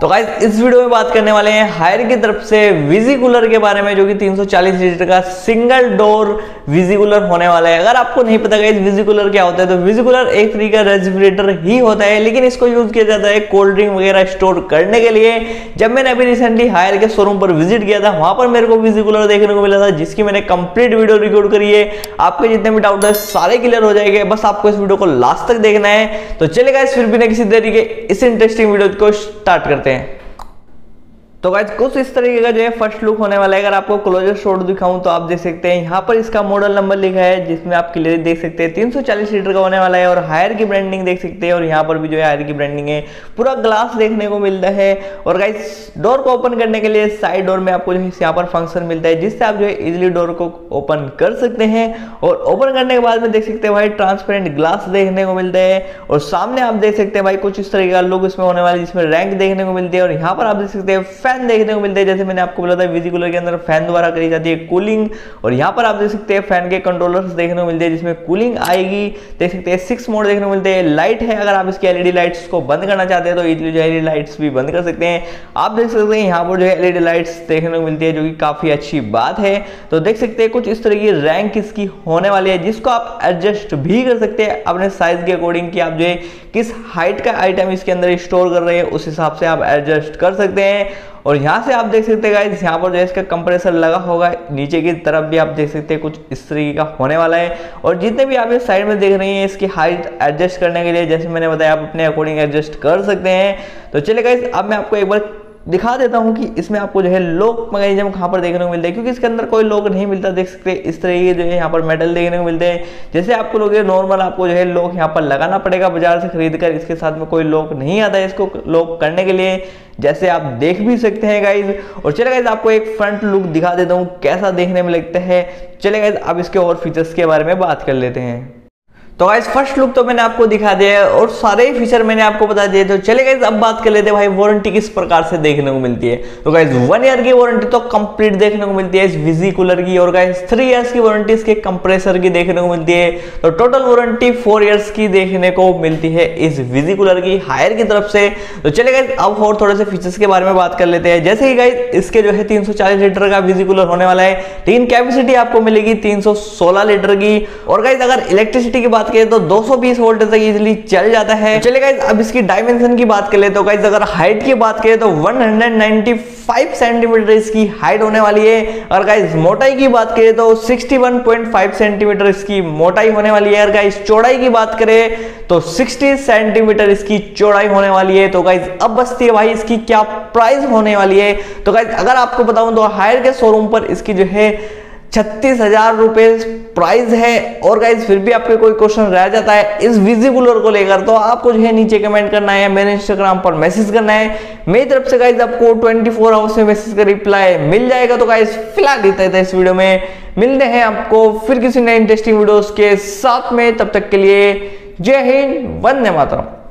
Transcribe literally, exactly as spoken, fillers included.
तो गाइस इस वीडियो में बात करने वाले हैं हायर की तरफ से विजी कूलर के बारे में, जो कि तीन सौ चालीस लीटर का सिंगल डोर विजी कूलर होने वाला है। अगर आपको नहीं पता गाइस विजी कूलर क्या होता है, तो विजी कूलर एक तरीके का रेफ्रिजरेटर ही होता है, लेकिन इसको यूज किया जाता है कोल्ड ड्रिंक वगैरह स्टोर करने के लिए। जब मैंने अभी रिसेंटली हायर के शोरूम पर विजिट किया था, वहां पर मेरे को विजी कूलर देखने को मिला था, जिसकी मैंने कंप्लीट वीडियो रिकॉर्ड करी है। आपके जितने भी डाउट है सारे क्लियर हो जाएंगे, बस आपको इस वीडियो को लास्ट तक देखना है। तो चलेगा इस फिर बिना किसी तरीके इस इंटरेस्टिंग वीडियो को स्टार्ट करते हैं। तो गाइस कुछ इस तरीके का जो है फर्स्ट लुक होने वाला है। अगर आपको क्लोजर शॉट दिखाऊं तो आप देख सकते हैं यहाँ पर इसका मॉडल नंबर लिखा है, जिसमें आप क्लियर देख सकते हैं तीन सौ चालीस लीटर का होने वाला है और हायर की ब्रांडिंग देख सकते हैं। और यहाँ पर भी जो है हायर की ब्रांडिंग है, पूरा ग्लास देखने को मिलता है। और गाइस डोर को ओपन करने के लिए साइड डोर में आपको जो है यहाँ पर फंक्शन मिलता है, जिससे आप जो है इजिली डोर को ओपन कर सकते हैं। और ओपन करने के बाद में देख सकते हैं भाई ट्रांसपेरेंट ग्लास देखने को मिलता है। और सामने आप देख सकते हैं भाई कुछ इस तरीके का लुक इसमें होने वाला है, जिसमें रैंक देखने को मिलती है। और यहाँ पर आप देख सकते हैं फैन देखने को मिलते हैं, जैसे मैंने आपको बोला था विजी कूलर के अंदर फैन द्वारा करी जाती है कूलिंग। और यहाँ पर आप देख सकते हैं फैन के कंट्रोलर्स देखने को मिलते हैं, जिसमें कूलिंग आएगी। देख सकते हैं सिक्स मोड देखने को मिलते हैं। लाइट है, अगर आप इसकी एलईडी लाइट्स को बंद करना चाहते हैं तो इजिली जो एलईडी लाइट्स भी बंद कर सकते हैं। आप देख सकते हैं यहाँ पर जो है एलईडी लाइट्स देखने को मिलती है, जो कि काफी अच्छी बात है। तो देख सकते हैं कुछ इस तरह की रैंक इसकी होने वाली है, जिसको आप एडजस्ट भी कर सकते हैं अपने साइज के अकॉर्डिंग कि आप जो है किस हाइट का आइटम इसके अंदर स्टोर कर रहे हैं, उस हिसाब से आप एडजस्ट कर सकते हैं। और यहाँ से आप देख सकते हैं गाइस यहाँ पर जो है इसका कंप्रेसर लगा होगा, नीचे की तरफ भी आप देख सकते हैं कुछ इस तरीके का होने वाला है। और जितने भी आप इस साइड में देख रहे हैं इसकी हाइट एडजस्ट करने के लिए, जैसे मैंने बताया, आप अपने अकॉर्डिंग एडजस्ट कर सकते हैं। तो चलिए गाइस अब मैं आपको एक बार दिखा देता हूं कि इसमें आपको जो है लॉक मैकेनिज्म कहाँ पर देखने को मिलता है, क्योंकि इसके अंदर कोई लॉक नहीं मिलता। देख सकते हैं इस तरह के जो है यहाँ पर मेटल देखने को मिलते हैं। जैसे आपको लोग नॉर्मल आपको जो है लॉक यहाँ पर लगाना पड़ेगा बाजार से खरीद कर, इसके साथ में कोई लॉक नहीं आता है इसको लॉक करने के लिए, जैसे आप देख भी सकते हैं गाइज। और चले गाइज आपको एक फ्रंट लुक दिखा देता हूँ कैसा देखने में लगता है। चले गाइज अब इसके और फीचर्स के बारे में बात कर लेते हैं। तो गाइज फर्स्ट लुक तो मैंने आपको दिखा दिया है और सारे ही फीचर मैंने आपको बता दिए। तो चले गाइज अब बात कर लेते हैं भाई वारंटी किस प्रकार से देखने को मिलती है। तो गाइज वन ईयर की वारंटी तो कंप्लीट देखने को मिलती है इस विजी कूलर की। और गाइज थ्री इयर्स की वारंटी इसके कंप्रेसर की देखने को मिलती है। तो टोटल वारंटी फोर इयर्स की देखने को मिलती है इस विजी कूलर की हायर की तरफ से। तो चले गाइज अब और थोड़े से फीचर्स के बारे में बात कर लेते हैं। जैसे कि गाइज इसके जो है तीन सौ चालीस लीटर का विजी कूलर होने वाला है, लेकिन कैपेसिटी आपको मिलेगी तीन सौ सोलह लीटर की। और गाइज अगर इलेक्ट्रिसिटी की बात के तो दो सौ बीस वोल्ट तक इजीली चल जाता है। चलिए गाइस अब इसकी डायमेंशन की बात कर ले। तो गाइस अगर हाइट की बात करें तो एक सौ पचानवे सेंटीमीटर इसकी हाइट होने वाली है। और गाइस मोटाई की बात करें तो इकसठ पॉइंट पाँच सेंटीमीटर इसकी मोटाई होने वाली है। और गाइस चौड़ाई की बात करें तो साठ सेंटीमीटर इसकी चौड़ाई होने वाली है। तो गाइस अब बचती है भाई इसकी क्या प्राइस होने वाली है। तो गाइस अगर आपको बताऊं तो हायर के शोरूम पर इसकी जो है छत्तीस हजार रुपए प्राइस है। और गाइज फिर भी आपके कोई क्वेश्चन रह जाता है इस विजी कूलर को लेकर, तो आपको जो है नीचे कमेंट करना है, मेरे इंस्टाग्राम पर मैसेज करना है। मेरी तरफ से गाइज आपको चौबीस आवर्स में मैसेज का रिप्लाई मिल जाएगा। तो गाइज फिलहाल इतना था इस वीडियो में, मिलते हैं आपको फिर किसी नए इंटरेस्टिंग वीडियोस के साथ में। तब तक के लिए जय हिंद, वंदे मातरम।